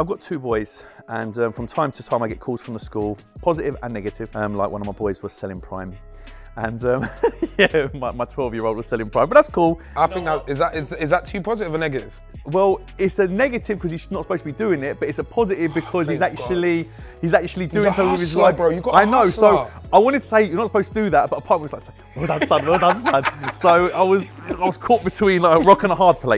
I've got two boys, and from time to time I get calls from the school, positive and negative, like one of my boys was selling Prime. And yeah, my 12-year-old was selling Prime, but that's cool. I think that, is that too positive or negative? Well, it's a negative because he's not supposed to be doing it, but it's a positive because he's actually doing something with his life, bro. You got a hustler. So I wanted to say you're not supposed to do that, but a part of me was like, well done, son, well done, son. So I was caught between like a rock and a hard place.